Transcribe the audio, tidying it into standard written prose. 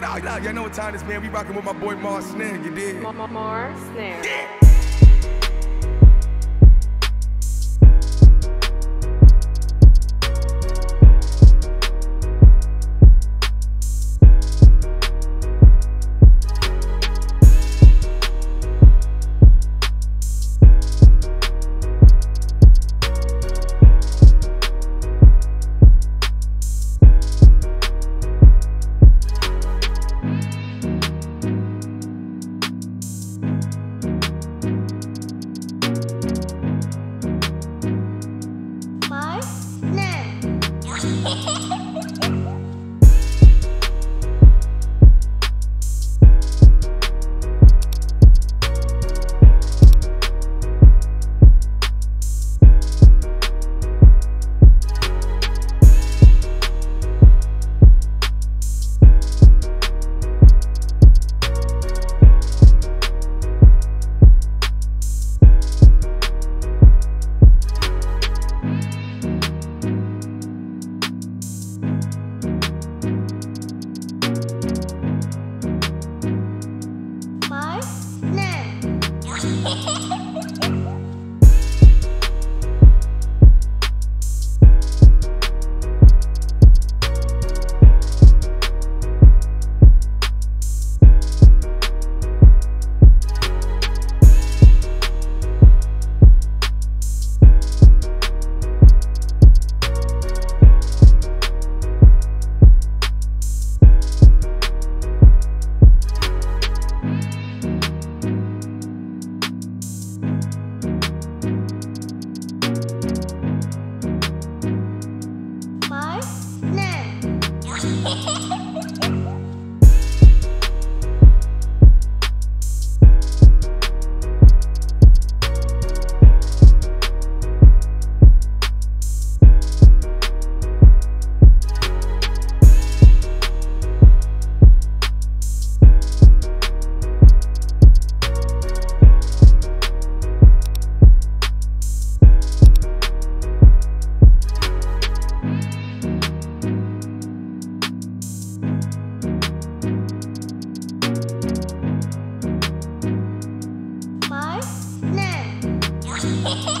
Y'all know what time this, man. We rocking with my boy Mar Snare, you dig? Mar Snare. Yeah. Ha ha ha!